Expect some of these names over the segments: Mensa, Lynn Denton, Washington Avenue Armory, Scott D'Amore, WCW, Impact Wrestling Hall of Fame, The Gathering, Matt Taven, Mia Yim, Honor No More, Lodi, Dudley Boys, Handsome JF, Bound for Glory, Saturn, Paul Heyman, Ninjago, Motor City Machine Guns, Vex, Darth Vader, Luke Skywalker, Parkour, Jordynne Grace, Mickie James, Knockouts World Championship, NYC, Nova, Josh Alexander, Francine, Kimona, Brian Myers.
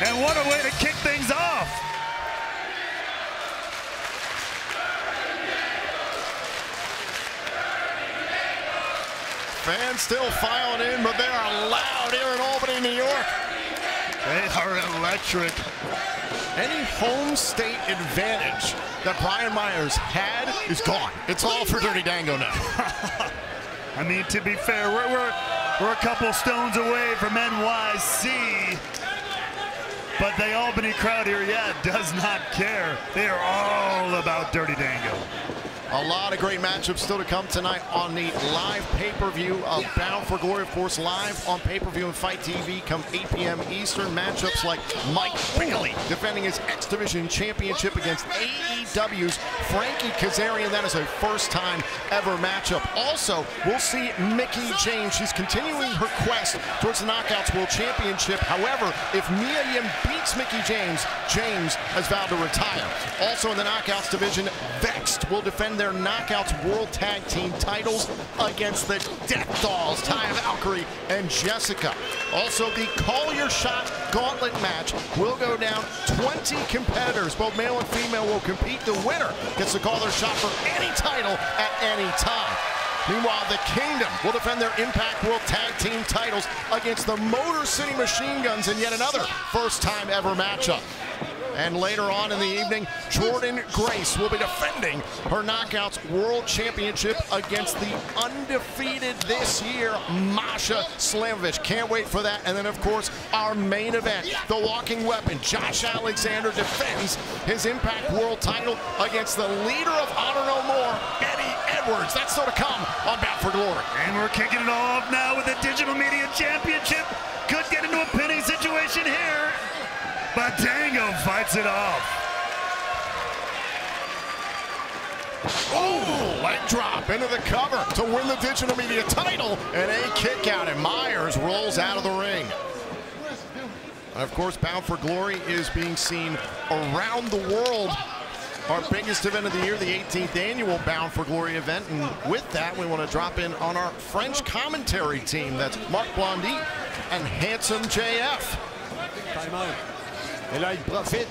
And what a way to kick things off. Fans still filing in, but they are loud here in Albany, New York. They are electric. Any home state advantage that Brian Myers had is gone. It's all for Dirty Dango now. I mean, to be fair, we're a couple stones away from NYC. But the Albany crowd here, yeah, does not care. They are all about Dirty Dango. A lot of great matchups still to come tonight on the live pay-per-view of Bound for Glory, of course, live on pay-per-view and Fight TV come 8 p.m. Eastern. Matchups like Mike Bailey defending his X Division Championship against AEW's Frankie Kazarian. That is a first-time ever matchup. Also, we'll see Mickie James. She's continuing her quest towards the Knockouts World Championship. However, if Mia Yim beats Mickie James, James has vowed to retire. Also in the Knockouts division, Vexed will defend their Knockouts World Tag Team titles against the Death Dolls, Ty Valkyrie and Jessica. Also, the Call Your Shot Gauntlet match will go down. 20 competitors, both male and female, will compete. The winner gets to call their shot for any title at any time. Meanwhile, the Kingdom will defend their Impact World Tag Team titles against the Motor City Machine Guns in yet another first-time ever matchup. And later on in the evening, Jordynne Grace will be defending her Knockouts World Championship against the undefeated this year, Masha Slamovich. Can't wait for that. And then, of course, our main event, the walking weapon. Josh Alexander defends his Impact World title against the leader of Honor No More, Eddie Edwards. That's still to come on Bound for Glory. And we're kicking it all off now with the Digital Media Championship. Could get into a pinning situation here. But Dango fights it off. Oh, leg drop into the cover to win the Digital Media title, and a kick out, and Myers rolls out of the ring. And of course, Bound for Glory is being seen around the world. Our biggest event of the year, the 18th annual Bound for Glory event. And with that, we want to drop in on our French commentary team. That's Marc Blondin and Handsome JF. Et là, il profite.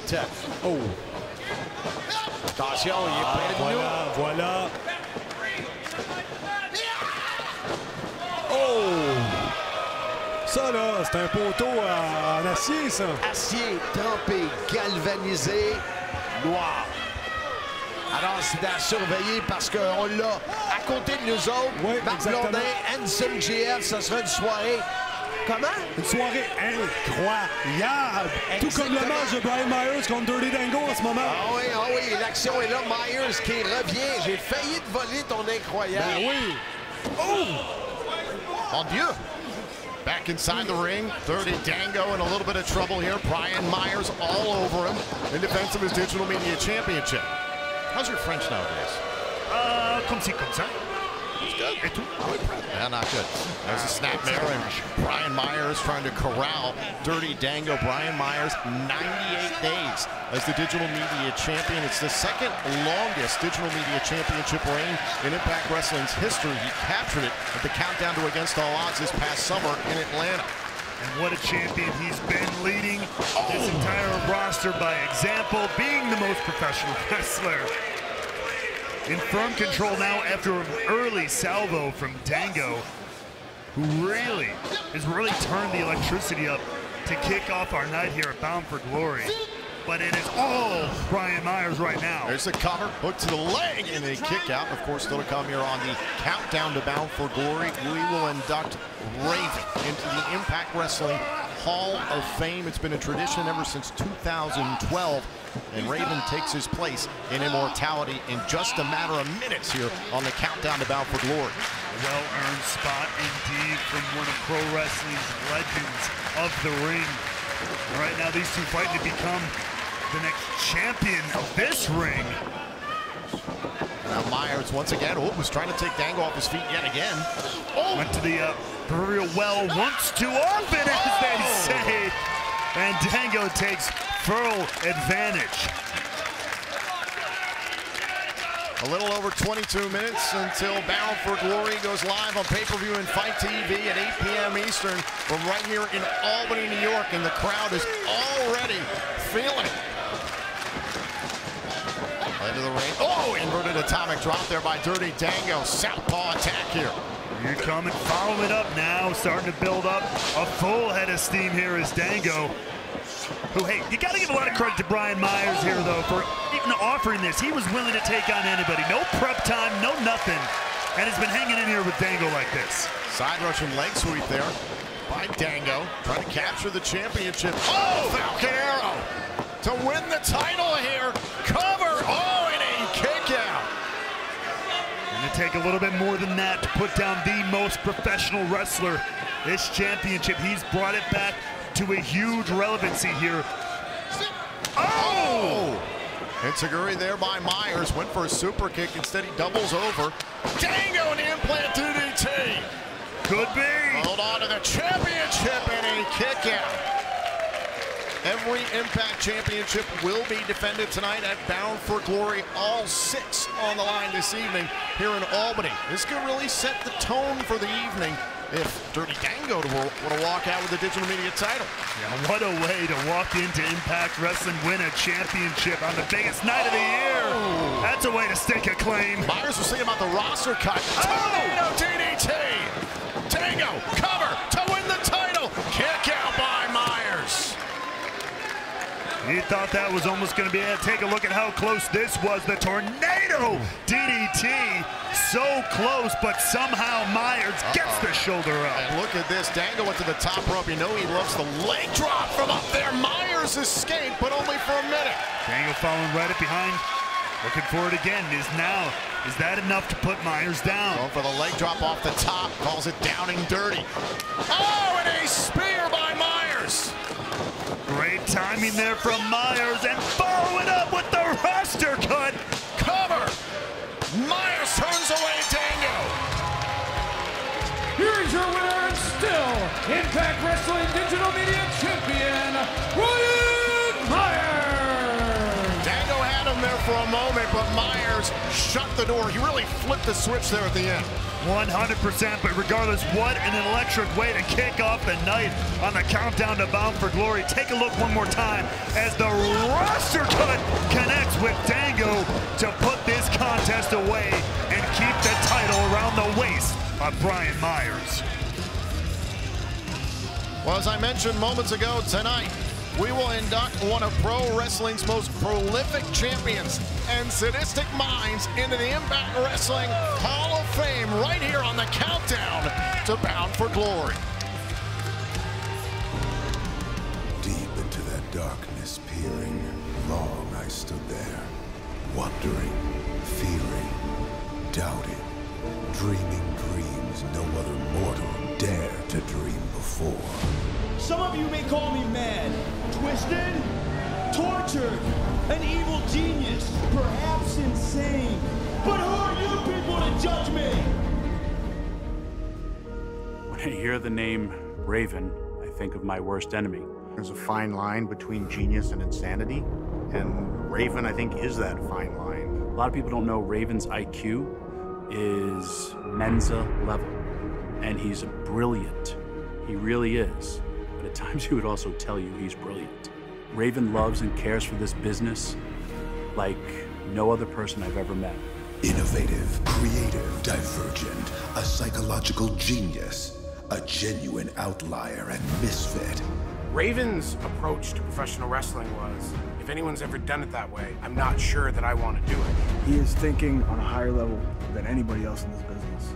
Oh. Attention, il est près de nous. Voilà. Oh. Ça, là, c'est un poteau en acier, ça. Acier, trempé, galvanisé, noir. Alors, c'est à surveiller parce qu'on l'a à côté de nous autres. Oui, Marc Blondin, Handsome JF, ça sera une soirée. Comment? Une soirée incroyable! Exactement. Tout comme le match de Brian Myers contre Dirty Dango en ce moment. Ah oui, l'action est là. Myers qui revient. J'ai failli te voler ton incroyable. Ben oui! Oh! Mon Dieu! Back inside the ring, Dirty Dango in a little bit of trouble here. Brian Myers all over him in defense of his Digital Media Championship. How's your French nowadays? Comme c'est comme ça. Good. Yeah, not good. There's a snap there, and Brian Myers trying to corral Dirty Dango. Brian Myers, 98 days as the Digital Media Champion. It's the second longest Digital Media Championship reign in Impact Wrestling's history. He captured it at the Countdown to Against All Odds this past summer in Atlanta. And what a champion he's been, leading this entire roster by example, being the most professional wrestler. In firm control now after an early salvo from Dango, who really has turned the electricity up to kick off our night here at Bound for Glory. But it is all Brian Myers right now. There's the cover, hook to the leg, and a kick out. Of course, still to come here on the Countdown to Bound for Glory. We will induct Raven into the Impact Wrestling Hall of Fame. It's been a tradition ever since 2012. And Raven takes his place in immortality in just a matter of minutes here on the Countdown to Bound for Glory. A well-earned spot indeed from one of pro wrestling's legends of the ring. And right now, these two fighting to become the next champion of this ring. Now Myers once again was trying to take Dango off his feet yet again. Oh. Went to the proverbial well once too often, as they say. And Dango takes full advantage. A little over 22 minutes until Bound for Glory goes live on pay-per-view and Fight TV at 8 p.m. Eastern. We're right here in Albany, New York, and the crowd is already feeling it. Into the ring. Oh, inverted atomic drop there by Dirty Dango. Southpaw attack here. Here coming, following it up now. Starting to build up a full head of steam here is Dango. Who, hey, you got to give a lot of credit to Brian Myers here, though, for even offering this. He was willing to take on anybody. No prep time, no nothing. And has been hanging in here with Dango like this. Side rush and leg sweep there by Dango. Trying to capture the championship. Oh, Falcon Arrow to win the title here. Cover. Oh, and a kick out. Going to take a little bit more than that to put down the most professional wrestler. This championship, he's brought it back to a huge relevancy here. Oh! Insiguri there by Myers, went for a super kick, instead he doubles over. Dango and implant DDT! Could be! Hold on to the championship and a kick out. Every Impact Championship will be defended tonight at Bound for Glory. All 6 on the line this evening here in Albany. This could really set the tone for the evening if Dirty Dango were to walk out with the digital media title. Yeah, what a way to walk into Impact Wrestling, win a championship on the biggest night of the year. That's a way to stake a claim. Myers was thinking about the roster cut. Tornado DDT. Dango, cover to win the title. Kick out by Myers. You thought that was almost going to be it. Take a look at how close this was. The tornado DDT, so close, but somehow Myers gets the shoulder up. And look at this, Dango went to the top rope. You know he loves the leg drop from up there. Myers escaped, but only for a minute. Dango following right up behind, looking for it again. Is that enough to put Myers down? Going for the leg drop off the top, calls it down and dirty. Oh, and a spear by Myers. Great timing there from Myers, and follow it up with the roster cut. Cover. Myers turns away Dango. Here's your winner and still Impact Wrestling Digital Media Champion, Brian Myers. Dango had him there for a moment, but Myers shut the door. He really flipped the switch there at the end. 100%, but regardless, what an electric way to kick off the night on the countdown to Bound for Glory. Take a look one more time as the roster cut connects with Dango to put this contest away and keep the title around the waist of Brian Myers. Well, as I mentioned moments ago, tonight we will induct one of pro wrestling's most prolific champions and sadistic minds into the Impact Wrestling Hall of Fame right here on the countdown to Bound for Glory. Deep into that darkness peering, long I stood there, wondering, fearing, doubting, dreaming dreams no other mortal dared to dream before. Some of you may call me mad, twisted, tortured, an evil genius, perhaps insane. But who are you people to judge me? When I hear the name Raven, I think of my worst enemy. There's a fine line between genius and insanity, and Raven, I think, is that fine line. A lot of people don't know Raven's IQ is Mensa level, and he's brilliant. He really is. But at times he would also tell you he's brilliant. Raven loves and cares for this business like no other person I've ever met. Innovative, creative, divergent, a psychological genius, a genuine outlier and misfit. Raven's approach to professional wrestling was, if anyone's ever done it that way, I'm not sure that I want to do it. He is thinking on a higher level than anybody else in this business.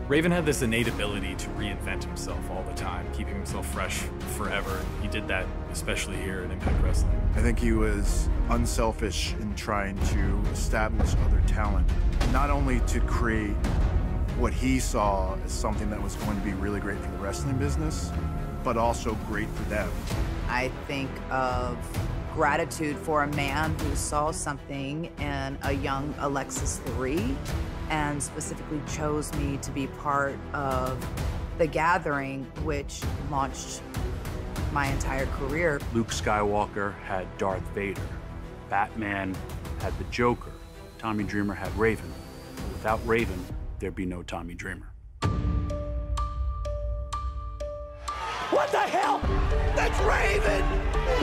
Raven had this innate ability to reinvent himself all the time, keeping himself fresh forever. He did that especially here in Impact Wrestling. I think he was unselfish in trying to establish other talent, not only to create what he saw as something that was going to be really great for the wrestling business, but also great for them. I think of gratitude for a man who saw something in a young Alexis III and specifically chose me to be part of The Gathering, which launched my entire career. Luke Skywalker had Darth Vader. Batman had the Joker. Tommy Dreamer had Raven. Without Raven, there'd be no Tommy Dreamer. What the hell? That's Raven!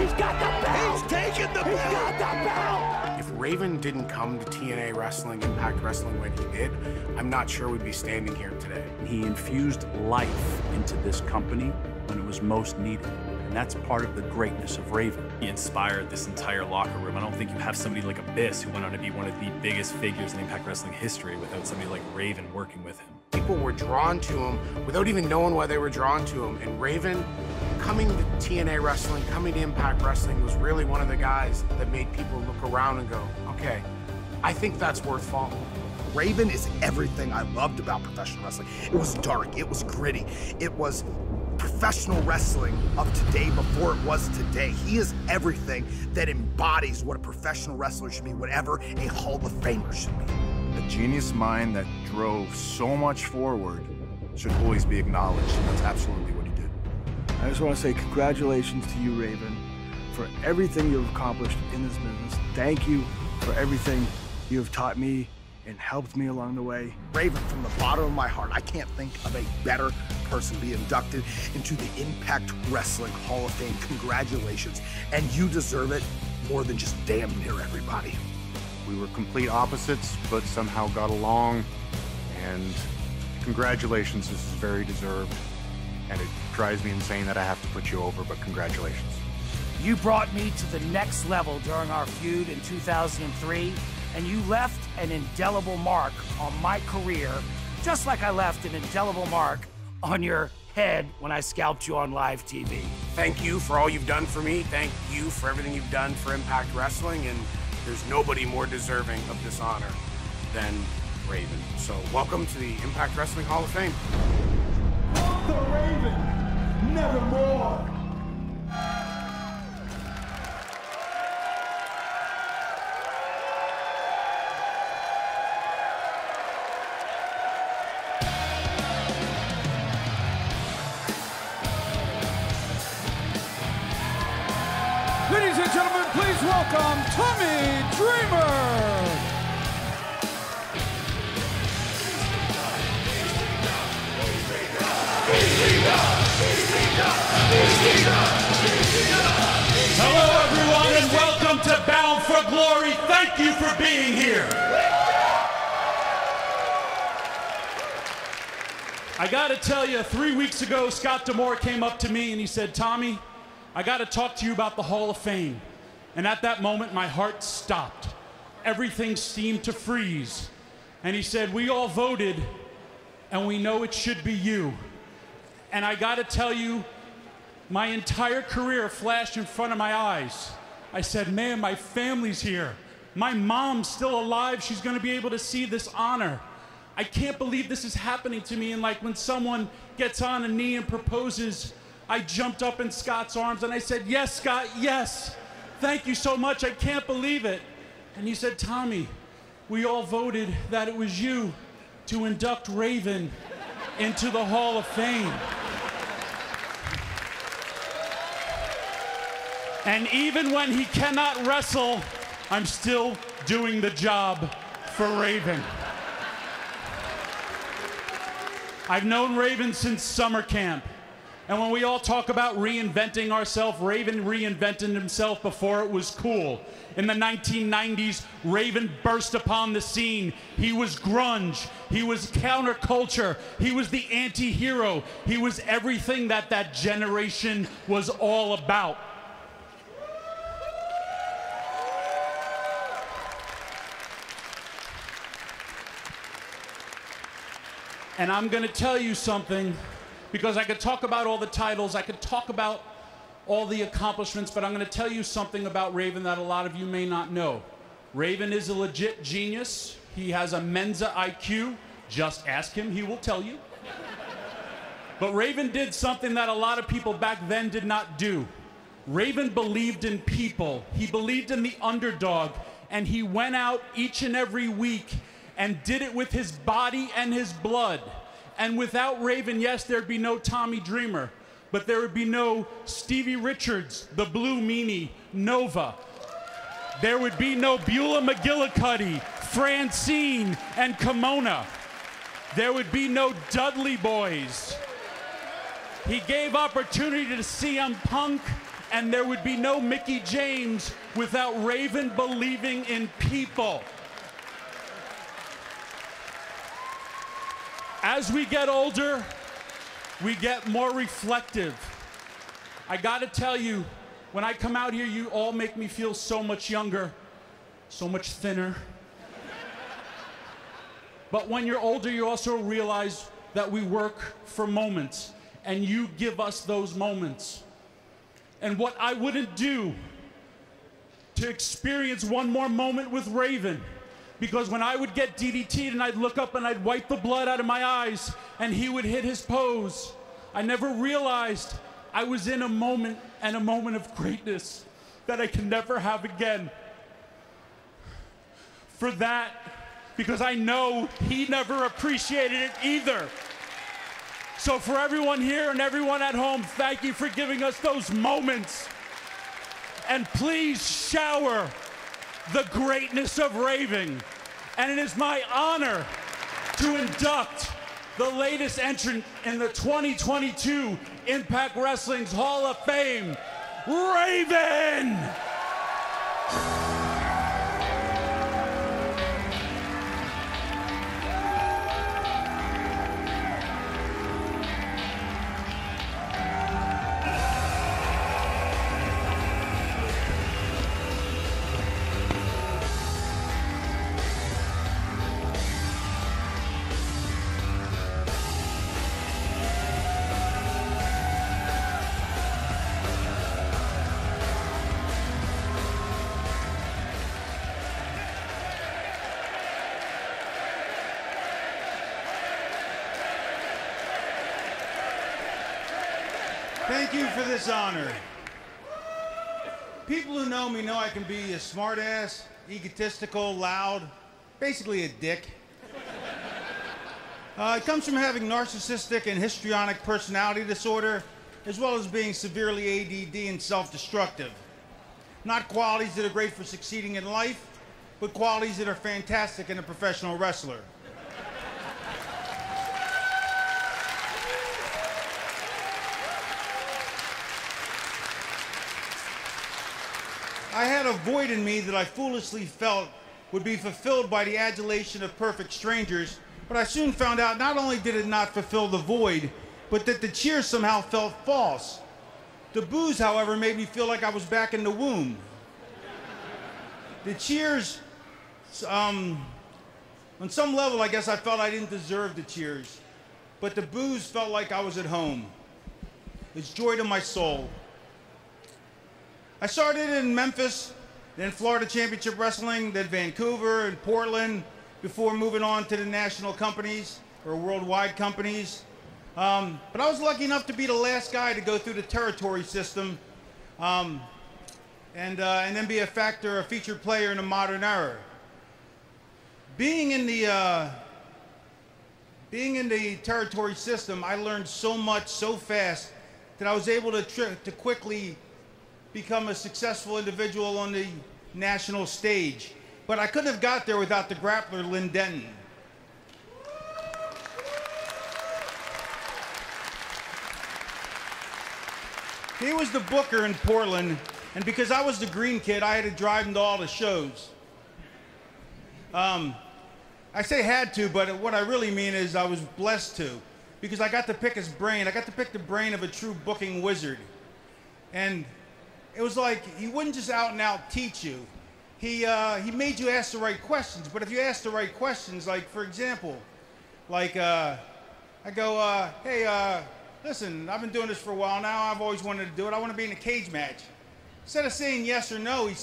He's got the belt! He's taken the belt! He's got the belt! If Raven didn't come to TNA Wrestling, Impact Wrestling when he did, I'm not sure we'd be standing here today. He infused life into this company when it was most needed. And that's part of the greatness of Raven. He inspired this entire locker room. I don't think you have somebody like Abyss, who went on to be one of the biggest figures in Impact Wrestling history, without somebody like Raven working with him. People were drawn to him without even knowing why they were drawn to him. And Raven, coming to TNA Wrestling, coming to Impact Wrestling, was really one of the guys that made people look around and go, okay, I think that's worth following. Raven is everything I loved about professional wrestling. It was dark, it was gritty, it was professional wrestling of today before it was today. He is everything that embodies what a professional wrestler should be, whatever a Hall of Famer should be. A genius mind that drove so much forward should always be acknowledged, and that's absolutely what he did. I just want to say congratulations to you, Raven, for everything you've accomplished in this business. Thank you for everything you have taught me and helped me along the way. Raven, from the bottom of my heart, I can't think of a better person to be inducted into the Impact Wrestling Hall of Fame. Congratulations, and you deserve it more than just damn near everybody. We were complete opposites, but somehow got along, and congratulations, this is very deserved, and it drives me insane that I have to put you over, but congratulations. You brought me to the next level during our feud in 2003, and you left an indelible mark on my career, just like I left an indelible mark on your head when I scalped you on live TV. Thank you for all you've done for me. Thank you for everything you've done for Impact Wrestling, and there's nobody more deserving of this honor than Raven. So welcome to the Impact Wrestling Hall of Fame. The Raven, nevermore. Welcome, Tommy Dreamer! Hello, everyone, and welcome to Bound for Glory. Thank you for being here. I gotta tell you, 3 weeks ago, Scott D'Amore came up to me and he said, Tommy, I gotta talk to you about the Hall of Fame. And at that moment, my heart stopped. Everything seemed to freeze. And he said, we all voted, and we know it should be you. And I gotta tell you, my entire career flashed in front of my eyes. I said, man, my family's here. My mom's still alive. She's gonna be able to see this honor. I can't believe this is happening to me. And like when someone gets on a knee and proposes, I jumped up in Scott's arms and I said, yes, Scott, yes. Thank you so much, I can't believe it. And he said, Tommy, we all voted that it was you to induct Raven into the Hall of Fame. And even when he cannot wrestle, I'm still doing the job for Raven. I've known Raven since summer camp. And when we all talk about reinventing ourselves, Raven reinvented himself before it was cool. In the 1990s, Raven burst upon the scene. He was grunge, he was counterculture, he was the anti-hero. He was everything that that generation was all about. And I'm gonna tell you something, because I could talk about all the titles, I could talk about all the accomplishments, but I'm gonna tell you something about Raven that a lot of you may not know. Raven is a legit genius. He has a Mensa IQ. Just ask him, he will tell you. But Raven did something that a lot of people back then did not do. Raven believed in people. He believed in the underdog, and he went out each and every week and did it with his body and his blood. And without Raven, yes, there'd be no Tommy Dreamer, but there would be no Stevie Richards, the Blue Meanie, Nova. There would be no Beulah McGillicuddy, Francine, and Kimona. There would be no Dudley Boys. He gave opportunity to CM Punk, and there would be no Mickie James without Raven believing in people. As we get older, we get more reflective. I gotta tell you, when I come out here, you all make me feel so much younger, so much thinner. But when you're older, you also realize that we work for moments, and you give us those moments. And what I wouldn't do to experience one more moment with Raven, because when I would get DDT'd and I'd look up and I'd wipe the blood out of my eyes and he would hit his pose, I never realized I was in a moment, and a moment of greatness that I can never have again. For that, because I know he never appreciated it either. So for everyone here and everyone at home, thank you for giving us those moments. And please shower the greatness of Raven. And it is my honor to induct the latest entrant in the 2022 Impact Wrestling's Hall of Fame, Raven! Thank you for this honor. People who know me know I can be a smartass, egotistical, loud, basically a dick. It comes from having narcissistic and histrionic personality disorder, as well as being severely ADD and self-destructive. Not qualities that are great for succeeding in life, but qualities that are fantastic in a professional wrestler. I had a void in me that I foolishly felt would be fulfilled by the adulation of perfect strangers, but I soon found out not only did it not fulfill the void, but that the cheer somehow felt false. The booze, however, made me feel like I was back in the womb. The cheers, on some level, I guess I felt I didn't deserve the cheers, but the booze felt like I was at home. It's joy to my soul. I started in Memphis, then Florida Championship Wrestling, then Vancouver and Portland, before moving on to the national companies, or worldwide companies. But I was lucky enough to be the last guy to go through the territory system, and then be a featured player in the modern era. Being in the territory system, I learned so much so fast that I was able to quickly become a successful individual on the national stage. But I couldn't have got there without the grappler, Lynn Denton. He was the booker in Portland, and because I was the green kid, I had to drive him to all the shows. I say had to, but what I really mean is I was blessed to, because I got to pick his brain. I got to pick the brain of a true booking wizard. And it was like, he wouldn't just out and out teach you. He made you ask the right questions, but if you ask the right questions, like for example, like I go, hey, listen, I've been doing this for a while now. I've always wanted to do it. I want to be in a cage match. Instead of saying yes or no, he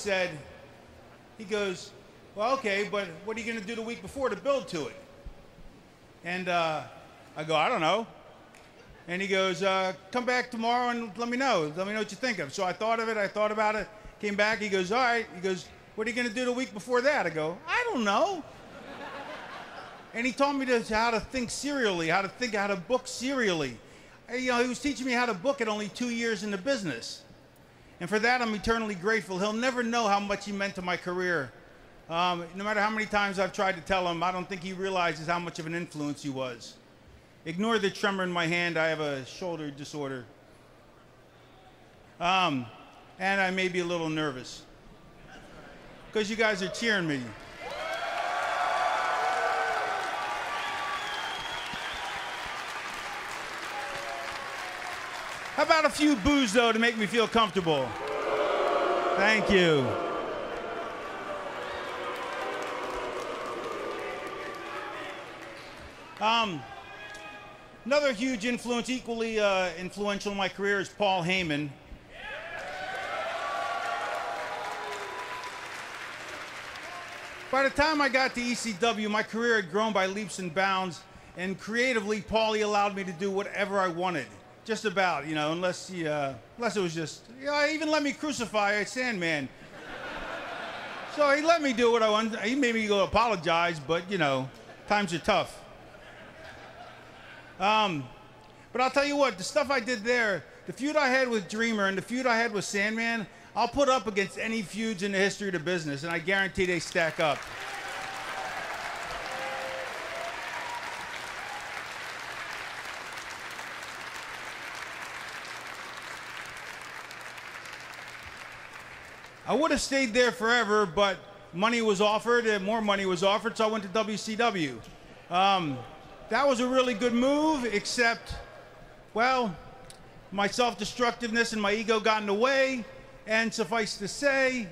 goes, well, okay, but what are you going to do the week before to build to it? And I go, I don't know. And he goes, come back tomorrow and let me know. Let me know what you think of. So I thought of it. I thought about it. Came back. He goes, all right. He goes, what are you going to do the week before that? I go, I don't know. And he taught me how to think serially, how to book serially. And, you know, he was teaching me how to book at only 2 years in the business. And for that, I'm eternally grateful. He'll never know how much he meant to my career No matter how many times I've tried to tell him, I don't think he realizes how much of an influence he was. Ignore the tremor in my hand. I have a shoulder disorder. And I may be a little nervous because you guys are cheering me. How about a few boos, though, to make me feel comfortable? Thank you. Another huge influence, equally influential in my career, is Paul Heyman. By the time I got to ECW, my career had grown by leaps and bounds, and creatively, Paulie allowed me to do whatever I wanted. Just about, you know, unless it was just, you know, he even let me crucify Sandman. So he let me do what I wanted. He made me go apologize, but you know, times are tough. But I'll tell you what, the stuff I did there, the feud I had with Dreamer and the feud I had with Sandman, I'll put up against any feuds in the history of the business, and I guarantee they stack up. I would have stayed there forever, but money was offered, and more money was offered, so I went to WCW. That was a really good move, except, well, my self-destructiveness and my ego got in the way, and suffice to say,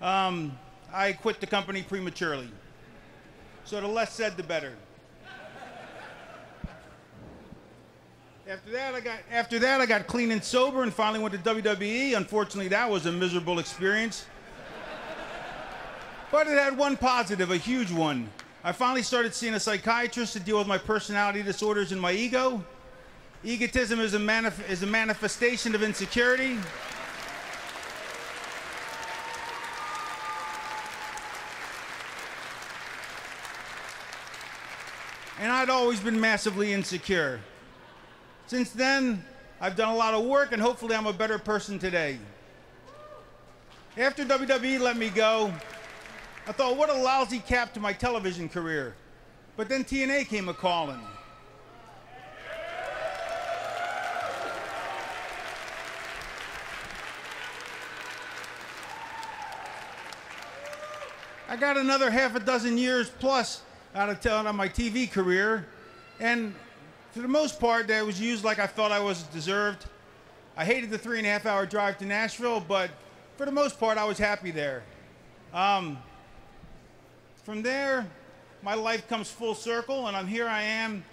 I quit the company prematurely. So the less said, the better. After that, I got clean and sober and finally went to WWE. Unfortunately, that was a miserable experience. But it had one positive, a huge one. I finally started seeing a psychiatrist to deal with my personality disorders and my ego. Egotism is a manifestation of insecurity. And I'd always been massively insecure. Since then, I've done a lot of work, and hopefully I'm a better person today. After WWE let me go, I thought, what a lousy cap to my television career. But then TNA came a-calling. I got another half a dozen years plus out of my TV career, and for the most part, that was used like I felt I was deserved. I hated the 3.5-hour drive to Nashville, but for the most part, I was happy there. From there, my life comes full circle, and here I am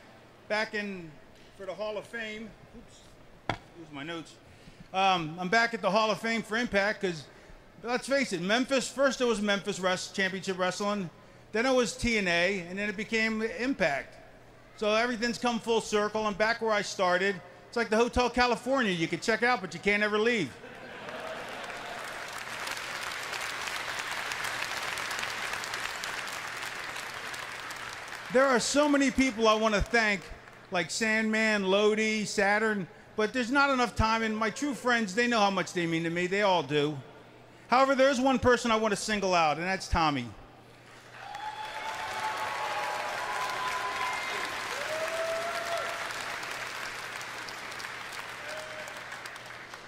back in for the Hall of Fame. Oops, lose my notes. I'm back at the Hall of Fame for Impact because, let's face it, Memphis, first it was Memphis Championship Wrestling, then it was TNA, and then it became Impact. So everything's come full circle. I'm back where I started. It's like the Hotel California. You can check out, but you can't ever leave. There are so many people I want to thank, like Sandman, Lodi, Saturn, but there's not enough time, and my true friends, they know how much they mean to me. They all do. However, there's one person I want to single out, and that's Tommy.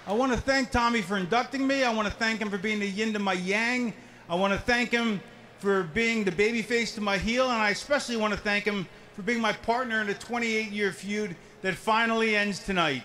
I want to thank Tommy for inducting me. I want to thank him for being the yin to my yang. I want to thank him for being the babyface to my heel. And I especially want to thank him for being my partner in a 28-year feud that finally ends tonight.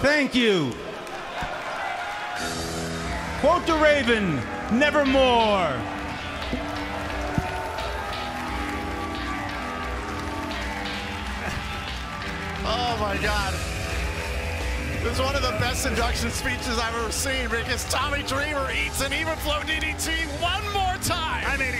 Thank you. Quote the Raven, nevermore. Oh my God. It was one of the best induction speeches I've ever seen because Tommy Dreamer eats an even flow DDT one more time. I mean,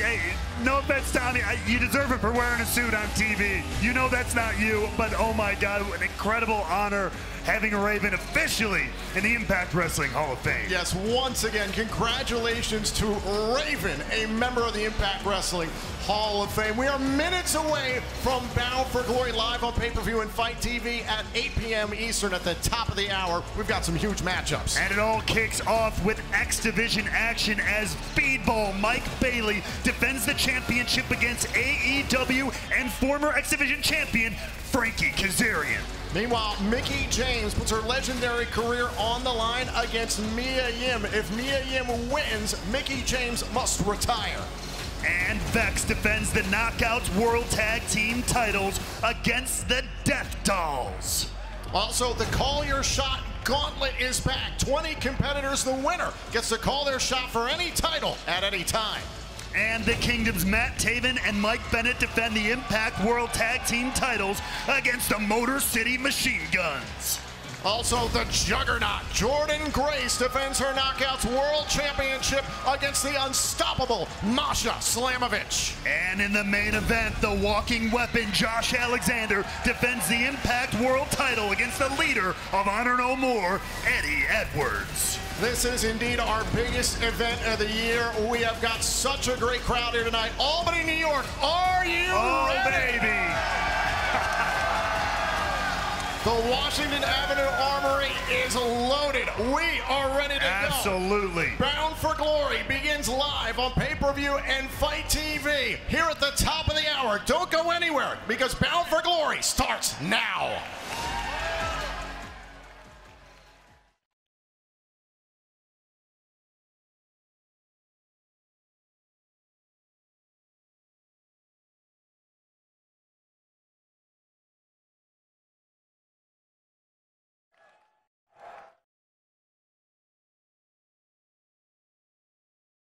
no offense, Tommy, you deserve it for wearing a suit on TV. You know that's not you, but oh my God, an incredible honor having Raven officially in the Impact Wrestling Hall of Fame. Yes, once again, congratulations to Raven, a member of the Impact Wrestling Hall of Fame. We are minutes away from Bound for Glory live on pay-per-view and Fight TV at 8 p.m. Eastern at the top of the hour. We've got some huge matchups. And it all kicks off with X Division action as Speedball Mike Bailey defends the championship against AEW and former X Division champion Frankie Kazarian. Meanwhile, Mickie James puts her legendary career on the line against Mia Yim. If Mia Yim wins, Mickie James must retire. And Vex defends the Knockouts World Tag Team titles against the Death Dolls. Also, the Call Your Shot Gauntlet is back. 20 competitors, the winner gets to call their shot for any title at any time. And the Kingdom's Matt Taven and Mike Bennett defend the Impact World Tag Team titles against the Motor City Machine Guns. Also, the Juggernaut Jordynne Grace defends her Knockouts World Championship against the unstoppable Masha Slamovich. And in the main event, the Walking Weapon Josh Alexander defends the Impact World title against the leader of Honor No More, Eddie Edwards. This is indeed our biggest event of the year. We have got such a great crowd here tonight. Albany, New York, are you ready? Baby! The Washington Avenue Armory is loaded. We are ready to go. Absolutely. Bound for Glory begins live on pay-per-view and Fight TV here at the top of the hour. Don't go anywhere because Bound for Glory starts now.